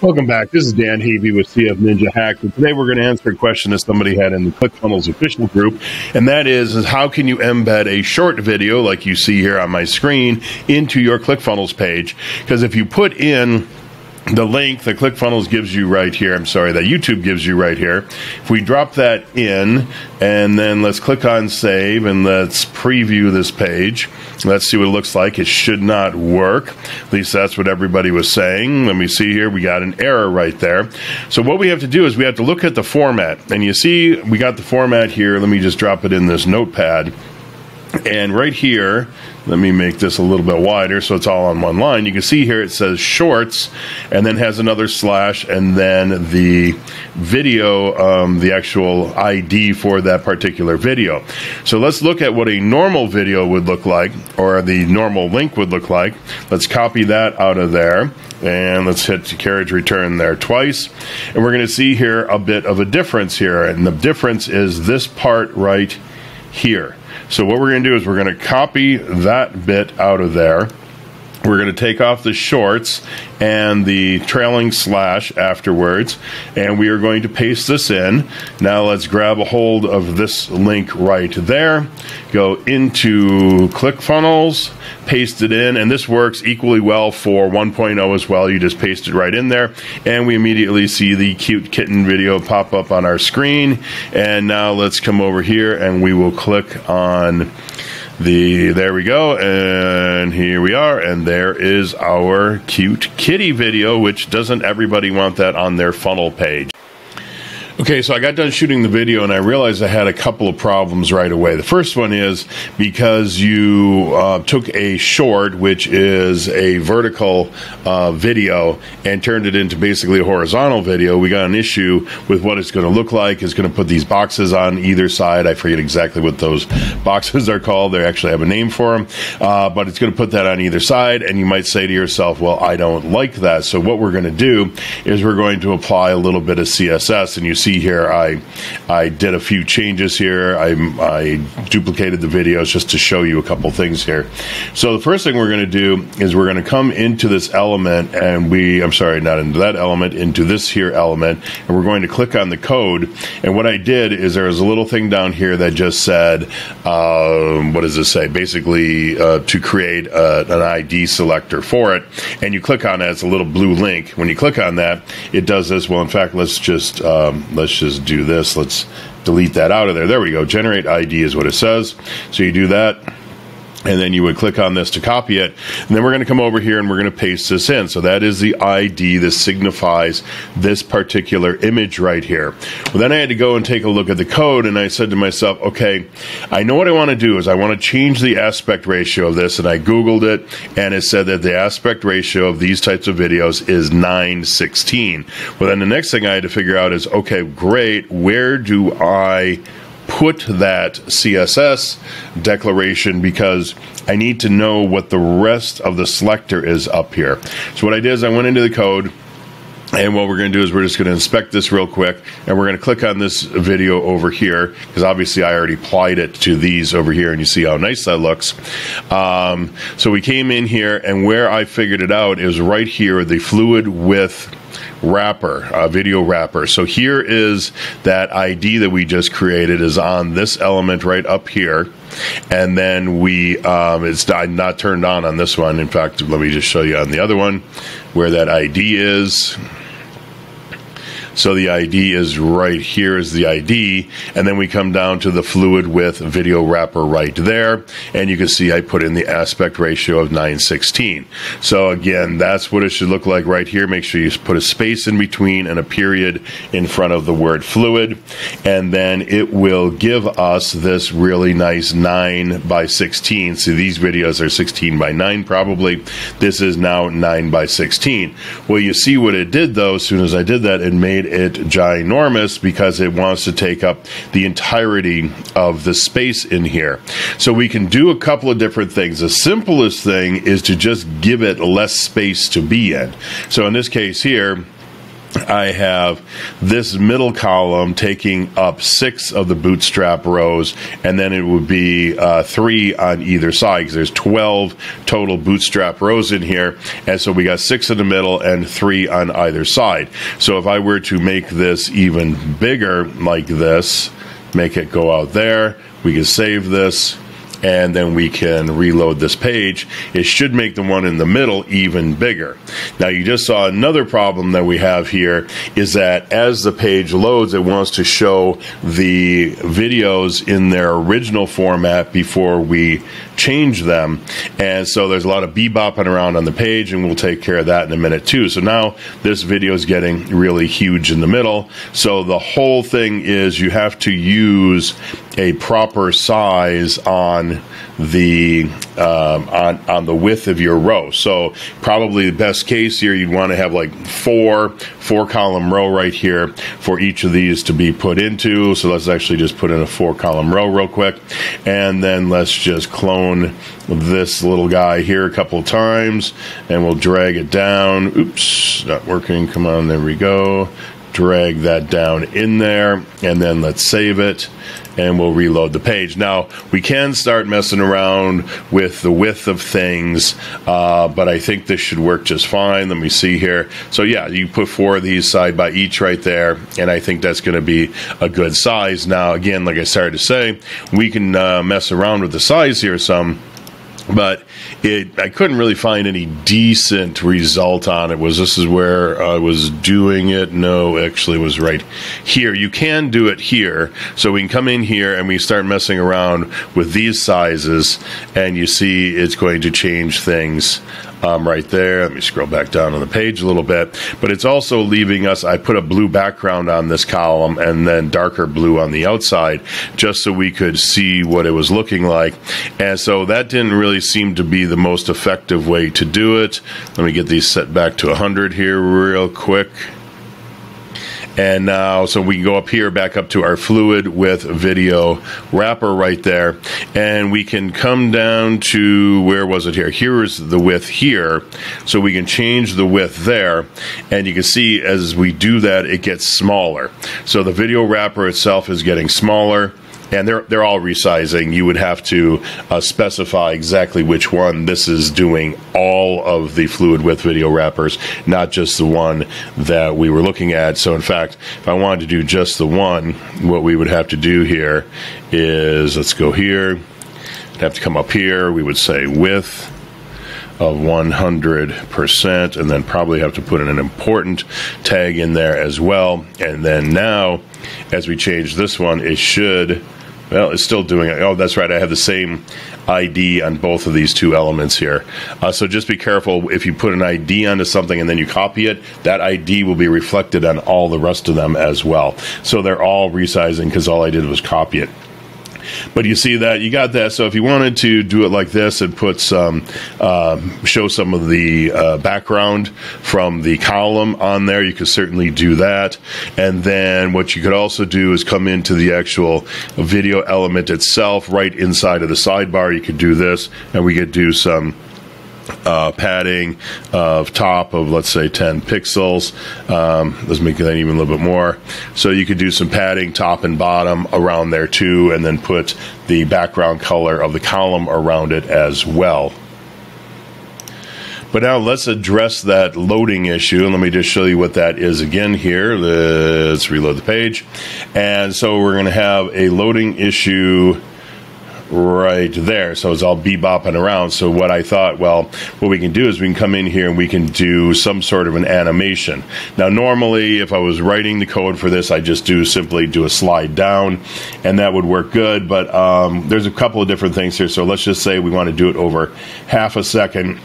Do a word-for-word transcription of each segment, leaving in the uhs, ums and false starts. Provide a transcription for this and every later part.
Welcome back. This is Dan Havey with C F Ninja Hacks, and today we're going to answer a question that somebody had in the ClickFunnels official group, and that is, is how can you embed a short video like you see here on my screen into your ClickFunnels page? Because if you put in the link that ClickFunnels gives you right here, I'm sorry, that YouTube gives you right here, if we drop that in and then let's click on save and let's preview this page, let's see what it looks like. It should not work. At least that's what everybody was saying. Let me see here. We got an error right there. So what we have to do is we have to look at the format. And you see we got the format here. Let me just drop it in this notepad. And right here, let me make this a little bit wider so it's all on one line. You can see here it says shorts and then has another slash and then the video, um, the actual I D for that particular video. So let's look at what a normal video would look like, or the normal link would look like. Let's copy that out of there and let's hit the carriage return there twice. And we're going to see here a bit of a difference here. And the difference is this part right here. So what we're going to do is we're going to copy that bit out of there. We're going to take off the shorts and the trailing slash afterwards, and we are going to paste this in. Now let's grab a hold of this link right there, go into ClickFunnels, paste it in, and this works equally well for one point oh as well. You just paste it right in there, and we immediately see the cute kitten video pop up on our screen. And now let's come over here and we will click on the, there we go, and here we are, and there is our cute kitty video, which doesn't everybody want that on their funnel page? Okay, so I got done shooting the video and I realized I had a couple of problems right away. The first one is because you uh, took a short, which is a vertical uh, video, and turned it into basically a horizontal video, we got an issue with what it's going to look like. It's going to put these boxes on either side. I forget exactly what those boxes are called. They actually have a name for them. Uh, but it's going to put that on either side, and you might say to yourself, well, I don't like that. So what we're going to do is we're going to apply a little bit of C S S, and you see See here, I I did a few changes here. I, I duplicated the videos just to show you a couple things here. So the first thing we're going to do is we're going to come into this element, and we I'm sorry, not into that element, into this here element, and we're going to click on the code. And what I did is there was a little thing down here that just said, um, what does this say? Basically, uh, to create a, an I D selector for it, and you click on it. It's a little blue link. When you click on that, it does this. Well, in fact, let's just um, let's just do this. Let's delete that out of there. There we go. Generate I D is what it says. So you do that, and then you would click on this to copy it. And then we're going to come over here and we're going to paste this in. So that is the I D that signifies this particular image right here. Well, then I had to go and take a look at the code, and I said to myself, okay, I know what I want to do is I want to change the aspect ratio of this. And I Googled it, and it said that the aspect ratio of these types of videos is nine sixteen. Well, then the next thing I had to figure out is, okay, great, where do I put that C S S declaration, because I need to know what the rest of the selector is up here. So what I did is I went into the code, and what we're going to do is we're just going to inspect this real quick, and we're going to click on this video over here, because obviously I already applied it to these over here, and you see how nice that looks. Um, so we came in here, and where I figured it out is right here, the fluid width wrapper, uh, video wrapper. So here is that I D that we just created is on this element right up here, and then we um, it's not, not turned on on this one. In fact, let me just show you on the other one where that I D is. So the I D is right here is the I D, and then we come down to the fluid width video wrapper right there, and you can see I put in the aspect ratio of nine sixteen. So again, that's what it should look like right here. Make sure you put a space in between and a period in front of the word fluid, and then it will give us this really nice nine by sixteen. So these videos are sixteen by nine probably. This is now nine by sixteen. Well, you see what it did though. As soon as I did that, it made it ginormous, because it wants to take up the entirety of the space in here. So we can do a couple of different things. The simplest thing is to just give it less space to be in. So in this case here, I have this middle column taking up six of the Bootstrap rows, and then it would be uh, three on either side, because there's twelve total Bootstrap rows in here, and so we got six in the middle and three on either side. So if I were to make this even bigger like this, make it go out there, we can save this, and then we can reload this page. It should make the one in the middle even bigger. Now, you just saw another problem that we have here is that as the page loads, it wants to show the videos in their original format before we change them. And so there's a lot of bebopping around on the page, and we'll take care of that in a minute too. So now this video is getting really huge in the middle. So the whole thing is you have to use a proper size on the um, on, on the width of your row. So probably the best case here, you'd want to have like four four column row right here for each of these to be put into. So let's actually just put in a four column row real quick, and then let's just clone this little guy here a couple times, and we'll drag it down. Oops, not working. Come on, there we go. Drag that down in there, and then let's save it, and we'll reload the page. Now, we can start messing around with the width of things, uh, but I think this should work just fine. Let me see here. So yeah, you put four of these side by each right there, and I think that's gonna be a good size. Now, again, like I started to say, we can uh, mess around with the size here some, but it, I couldn't really find any decent result on it. Was this is where I was doing it? No, actually it was right here. You can do it here. So we can come in here and we start messing around with these sizes, and you see it's going to change things um, right there. Let me scroll back down on the page a little bit, but it's also leaving us, I put a blue background on this column and then darker blue on the outside, just so we could see what it was looking like. And so that didn't really seemed to be the most effective way to do it. Let me get these set back to one hundred here real quick. And now, so we can go up here, back up to our fluid with video wrapper right there. And we can come down to, where was it here? Here is the width here. So we can change the width there. And you can see as we do that, it gets smaller. So the video wrapper itself is getting smaller. And they're, they're all resizing. You would have to uh, specify exactly which one. This is doing all of the fluid width video wrappers, not just the one that we were looking at. So in fact, if I wanted to do just the one, what we would have to do here is, let's go here. I'd have to come up here. We would say width of one hundred percent, and then probably have to put in an important tag in there as well. And then now, as we change this one, it should, well, it's still doing it. Oh, that's right. I have the same I D on both of these two elements here. Uh, so just be careful. If you put an I D onto something and then you copy it, that I D will be reflected on all the rest of them as well. So they're all resizing because all I did was copy it. But you see that you got that. So if you wanted to do it like this and put some, um, show some of the uh, background from the column on there, you could certainly do that. And then what you could also do is come into the actual video element itself, right inside of the sidebar. You could do this, and we could do some Uh, padding of top of, let's say, ten pixels. Um, let's make that even a little bit more. So you could do some padding top and bottom around there too, and then put the background color of the column around it as well. But now let's address that loading issue. And let me just show you what that is again here. Let's reload the page. And so we're going to have a loading issue right there. So it's all bebopping around. So what I thought, well, what we can do is we can come in here and we can do some sort of an animation. Now, normally, if I was writing the code for this, I just do simply do a slide down, and that would work good. But um, there's a couple of different things here. So let's just say we want to do it over half a second.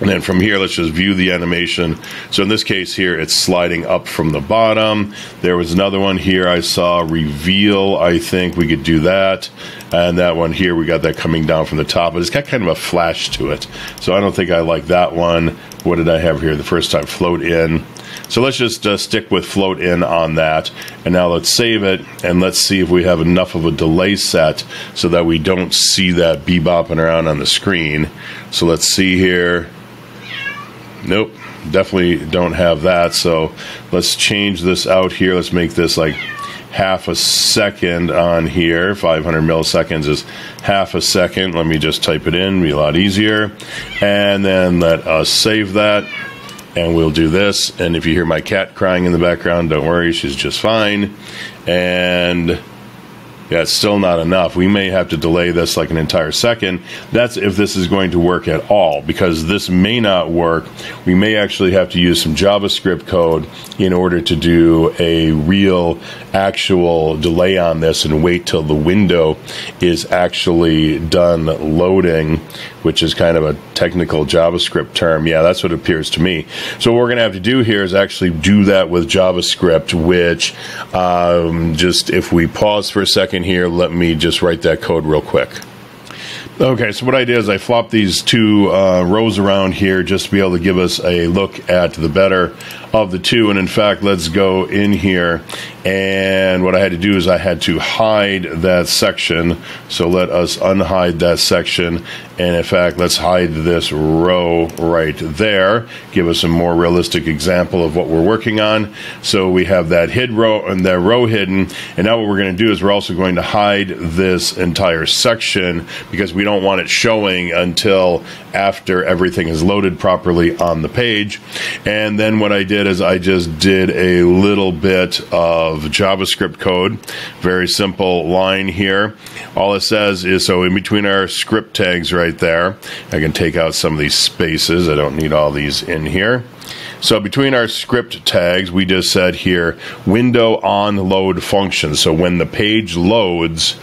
And then from here, let's just view the animation. So in this case here, it's sliding up from the bottom. There was another one here I saw, reveal, I think we could do that. And that one here, we got that coming down from the top, but it's got kind of a flash to it. So I don't think I like that one. What did I have here the first time? Float in. So let's just uh, stick with float in on that. And now let's save it, and let's see if we have enough of a delay set so that we don't see that bebopping around on the screen. So let's see here. Nope. definitely don't have that. So let's change this out here. Let's make this like half a second on here. Five hundred milliseconds is half a second. Let me just type it in, be a lot easier. And then let us save that, and we'll do this. And if you hear my cat crying in the background, don't worry, she's just fine. And yeah, it's still not enough. We may have to delay this like an entire second. That's if this is going to work at all, because this may not work. We may actually have to use some JavaScript code in order to do a real actual delay on this and wait till the window is actually done loading, which is kind of a technical JavaScript term. Yeah, that's what it appears to me. So what we're gonna have to do here is actually do that with JavaScript, which um, just if we pause for a second here, let me just write that code real quick. Okay, so what I did is I flopped these two uh, rows around here just to be able to give us a look at the better of the two. And in fact, let's go in here, and what I had to do is I had to hide that section. So let us unhide that section, and in fact, let's hide this row right there. Give us a more realistic example of what we're working on. So we have that hid row and that row hidden, and now what we're going to do is we're also going to hide this entire section, because we don't don't want it showing until after everything is loaded properly on the page. And then what I did is I just did a little bit of JavaScript code, very simple line here. All it says is, so in between our script tags right there, I can take out some of these spaces, I don't need all these in here. So between our script tags, we just said here, window on load function. So when the page loads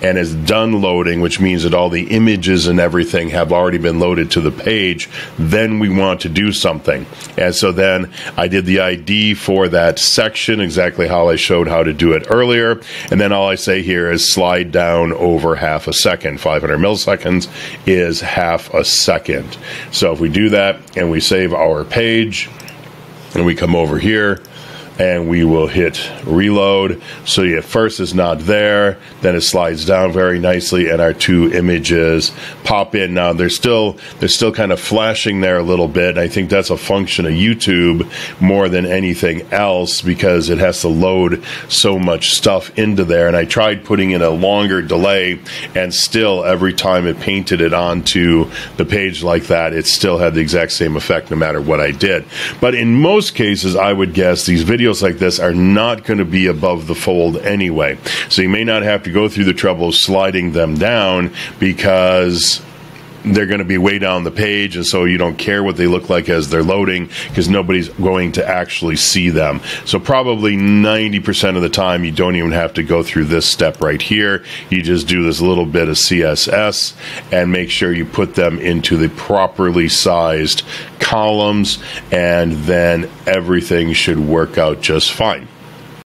and is done loading, which means that all the images and everything have already been loaded to the page, then we want to do something. And so then I did the I D for that section, exactly how I showed how to do it earlier. And then all I say here is slide down over half a second. five hundred milliseconds is half a second. So if we do that and we save our page and we come over here, and we will hit reload. So at first it's not there, then it slides down very nicely, and our two images pop in. Now they're still they're still kind of flashing there a little bit. I think that's a function of YouTube more than anything else, because it has to load so much stuff into there. And I tried putting in a longer delay, and still every time it painted it onto the page like that, it still had the exact same effect no matter what I did. But in most cases, I would guess these videos Videos like this are not going to be above the fold anyway, so you may not have to go through the trouble of sliding them down, because they're going to be way down the page, and so you don't care what they look like as they're loading, because nobody's going to actually see them. So probably ninety percent of the time, you don't even have to go through this step right here. You just do this little bit of C S S and make sure you put them into the properly sized columns, and then everything should work out just fine.